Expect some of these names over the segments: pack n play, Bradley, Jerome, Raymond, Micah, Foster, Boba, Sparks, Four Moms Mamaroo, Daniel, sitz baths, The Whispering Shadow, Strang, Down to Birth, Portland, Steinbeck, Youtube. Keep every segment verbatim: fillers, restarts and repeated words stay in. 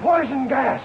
Poison gas.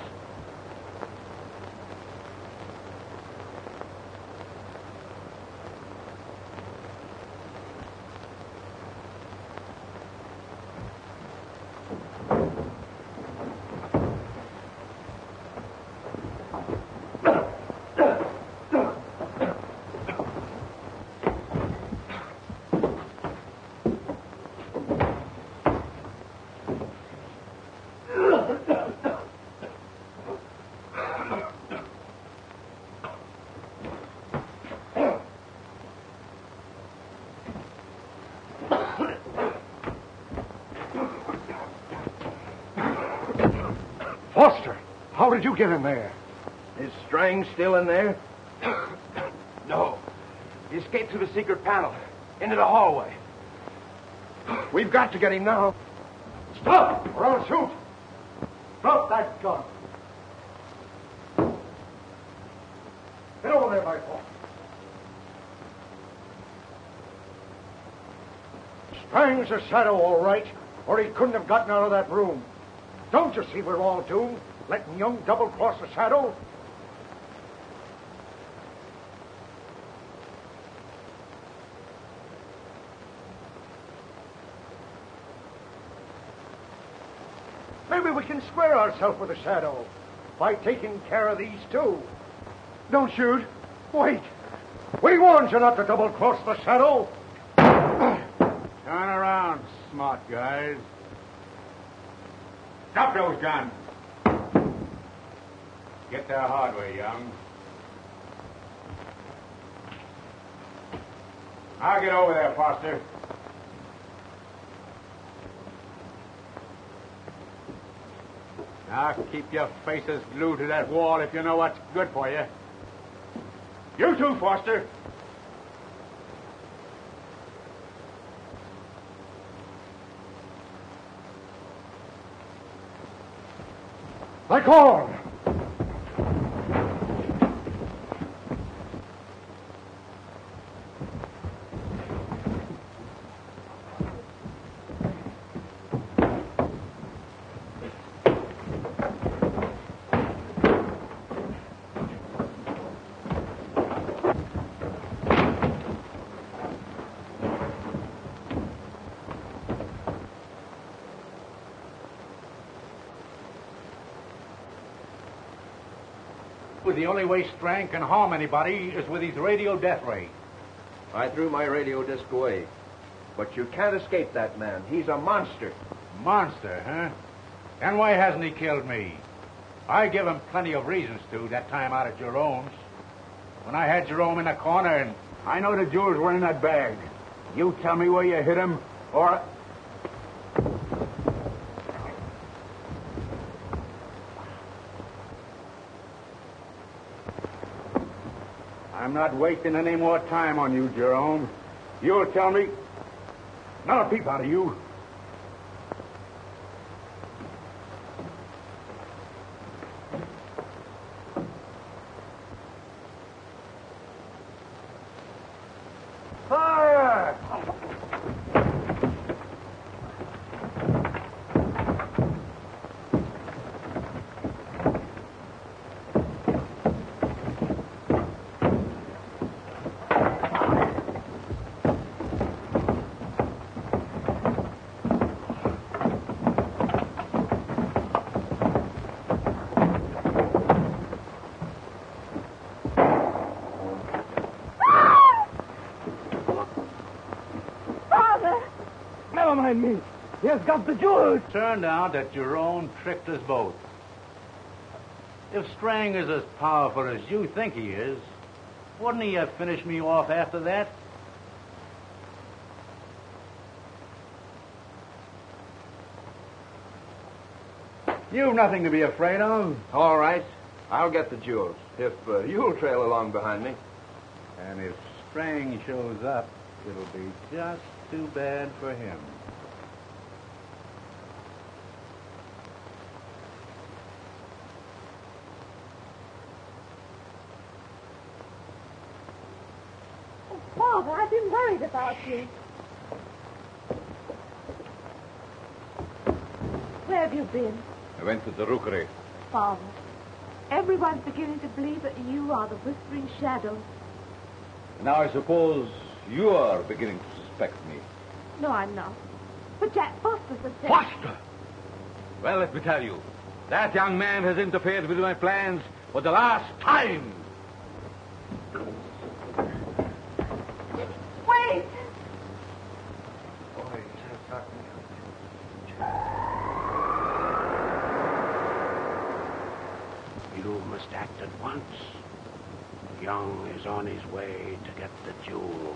How did you get in there? Is Strang still in there? No. He escaped through the secret panel, into the hallway. We've got to get him now. Stop! Or I'll shoot! Drop that gun. Get over there, Michael. Strang's a shadow, all right, or he couldn't have gotten out of that room. Don't you see we're all doomed? Letting Young double-cross the shadow? Maybe we can square ourselves with the shadow by taking care of these two. Don't shoot. Wait. We warned you not to double-cross the shadow. Turn around, smart guys. Stop those guns. Get there hard way, Young. I'll get over there, Foster. Now keep your faces glued to that wall if you know what's good for you. You too, Foster. I call. The only way Strang can harm anybody is with his radio death ray. I threw my radio disc away. But you can't escape that man. He's a monster. Monster, huh? Then why hasn't he killed me? I give him plenty of reasons to that time out at Jerome's. When I had Jerome in the corner and... I know the jewels were in that bag. You tell me where you hid him, or... I'm not wasting any more time on you, Jerome. You'll tell me. Not a peep out of you. Fire! Me. He has got the jewels. Turned out that Jerome tricked us both. If Strang is as powerful as you think he is, wouldn't he have finished me off after that? You've nothing to be afraid of. All right. I'll get the jewels if uh, you'll trail along behind me. And if Strang shows up, it'll be just too bad for him. I've been worried about you. Where have you been? I went to the rookery. Father, everyone's beginning to believe that you are the Whispering Shadow. Now I suppose you are beginning to suspect me. No, I'm not. But Jack Foster's a dead. Foster! Well, let me tell you, that young man has interfered with my plans for the last time. Wait! You must act at once. Young is on his way to get the jewels.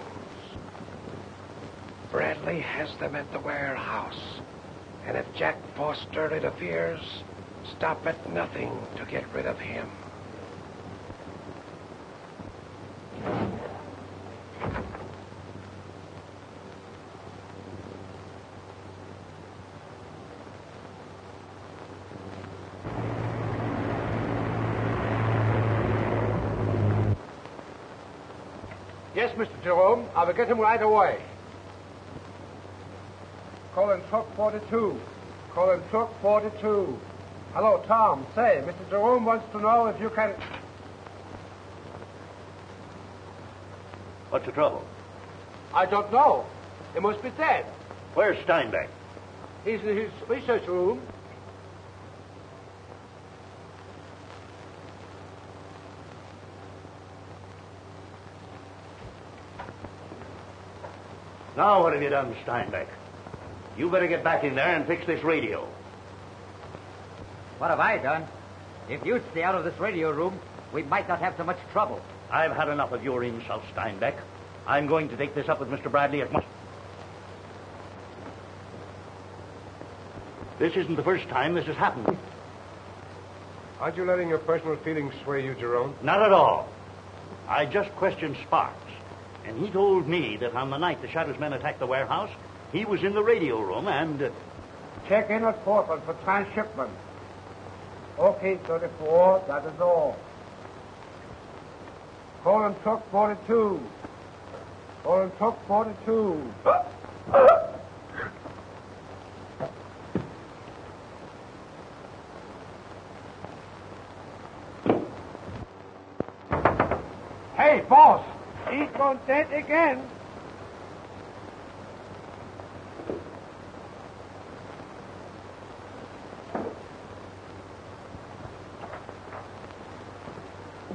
Bradley has them at the warehouse. And if Jack Foster interferes, stop at nothing to get rid of him. Yes, Mister Jerome, I will get him right away. Call in truck forty-two. Call in truck forty-two. Hello, Tom. Say, Mister Jerome wants to know if you can... What's the trouble? I don't know. He must be dead. Where's Steinbeck? He's in his research room. Now what have you done, Steinbeck? You better get back in there and fix this radio. What have I done? If you'd stay out of this radio room, we might not have so much trouble. I've had enough of your insults, Steinbeck. I'm going to take this up with Mister Bradley at once. This isn't the first time this has happened. Aren't you letting your personal feelings sway you, Jerome? Not at all. I just questioned Sparks, and he told me that on the night the Shadow's men attacked the warehouse, he was in the radio room and... Uh... Check in at Portland for transshipment. Okay, thirty-four, that is all. Call and truck forty-two. Call and truck forty-two. Hey, boss! He's gone dead again.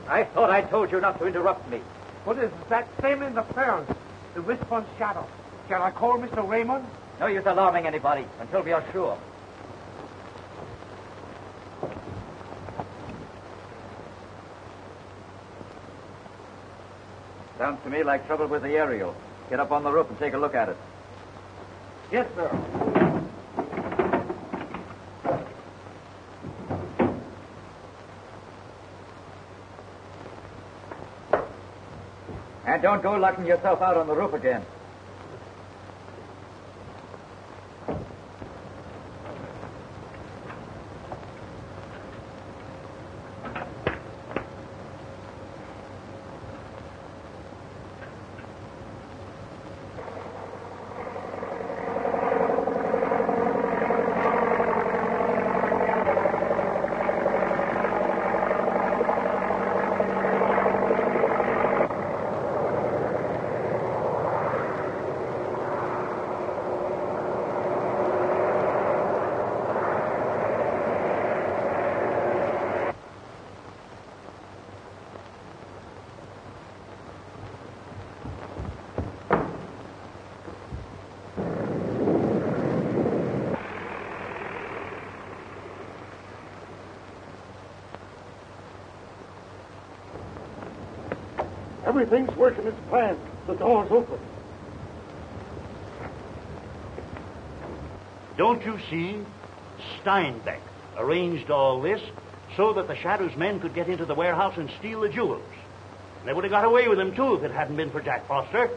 I thought I told you not to interrupt me. What is that same interference? The Whispering Shadow. Shall I call Mister Raymond? No use alarming anybody until we are sure. Sounds to me like trouble with the aerial. Get up on the roof and take a look at it. Yes, sir. And don't go locking yourself out on the roof again. Everything's working as planned. The door's open. Don't you see? Steinbeck arranged all this so that the Shadow's men could get into the warehouse and steal the jewels. They would have got away with them, too, if it hadn't been for Jack Foster.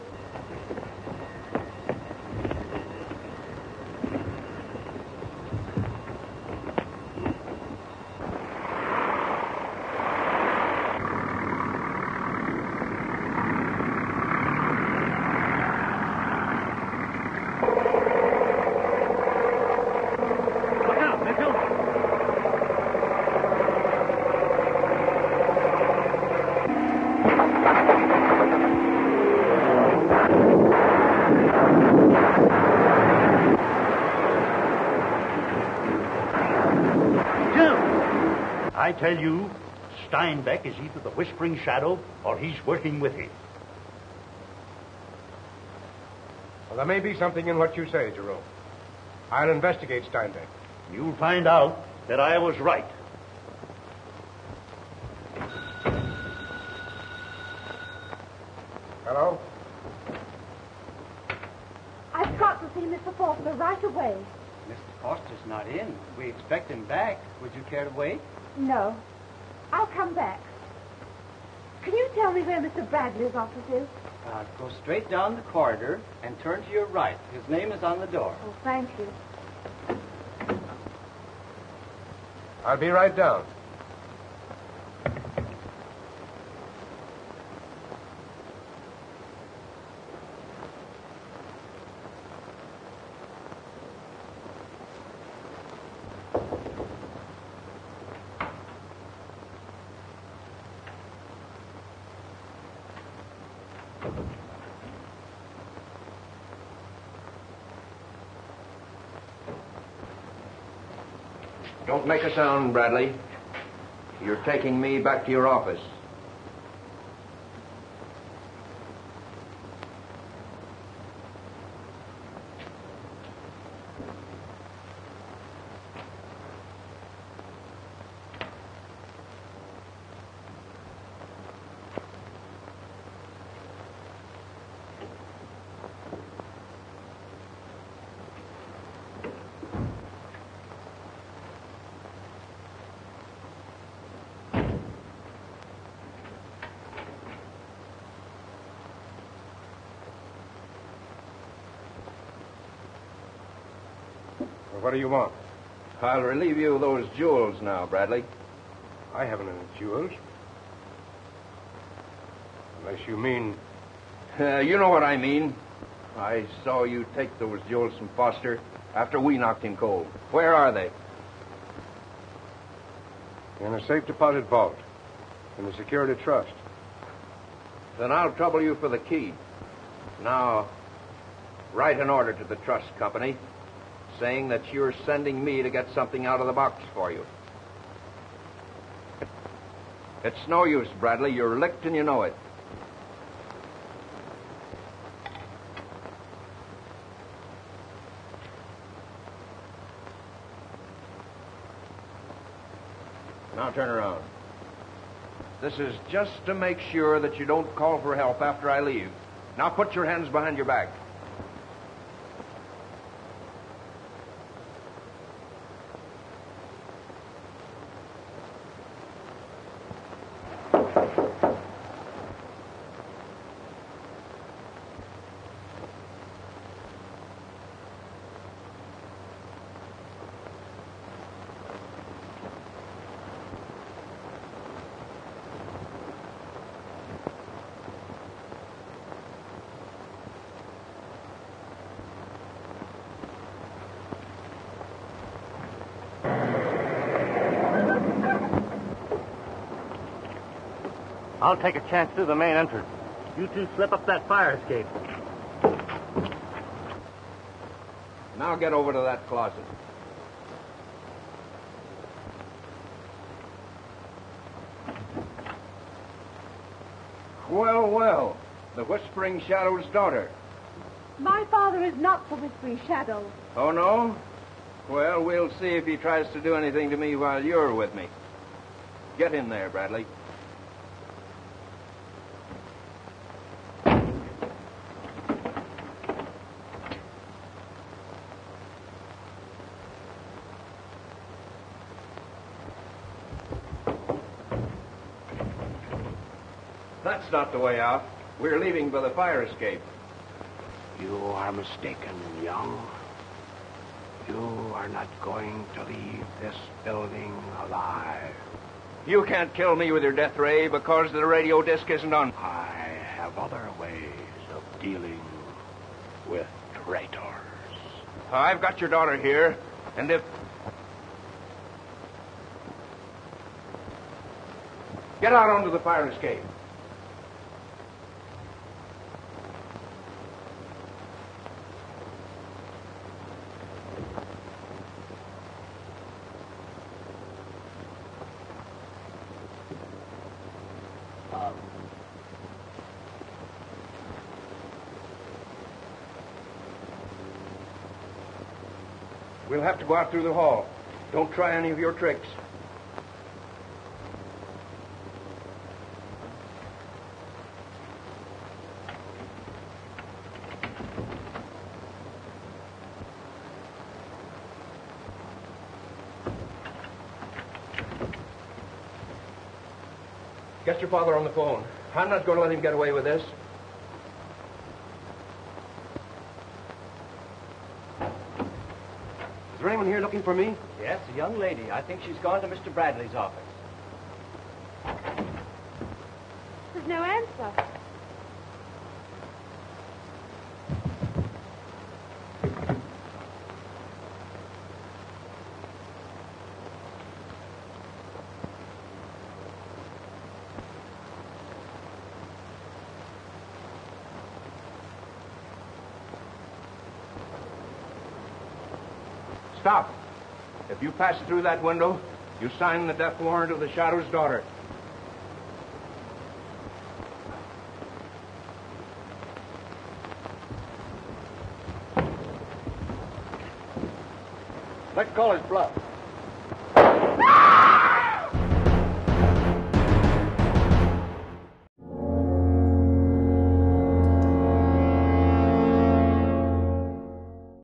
I tell you, Steinbeck is either the Whispering Shadow or he's working with him. Well, there may be something in what you say, Jerome. I'll investigate Steinbeck. You'll find out that I was right. Hello? I've got to see Mister Foster right away. Mister Foster's not in. We expect him back. Would you care to wait? No. I'll come back. Can you tell me where Mister Bradley's office is? Uh, go straight down the corridor and turn to your right. His name is on the door. Oh, thank you. I'll be right down. Don't make a sound, Bradley. You're taking me back to your office. What do you want? I'll relieve you of those jewels now, Bradley. I haven't any jewels. Unless you mean... Uh, you know what I mean. I saw you take those jewels from Foster after we knocked him cold. Where are they? In a safe deposit vault. In the security trust. Then I'll trouble you for the key. Now, write an order to the trust company... saying that you're sending me to get something out of the box for you. It's no use, Bradley. You're licked and you know it. Now turn around. This is just to make sure that you don't call for help after I leave. Now put your hands behind your back. I'll take a chance through the main entrance. You two slip up that fire escape. Now get over to that closet. Well, well, the Whispering Shadow's daughter. My father is not the Whispering Shadow. Oh, no? Well, we'll see if he tries to do anything to me while you're with me. Get in there, Bradley. That's not the way out. We're leaving by the fire escape. You are mistaken, young. You are not going to leave this building alive. You can't kill me with your death ray because the radio disc isn't on. I have other ways of dealing with traitors. I've got your daughter here, and if... Get out onto the fire escape. We'll have to go out through the hall. Don't try any of your tricks. Get your father on the phone. I'm not going to let him get away with this. Is Raymond here looking for me? Yes, a young lady. I think she's gone to Mister Bradley's office. There's no answer. Stop. If you pass through that window, you sign the death warrant of the Shadow's daughter. Let's call his bluff.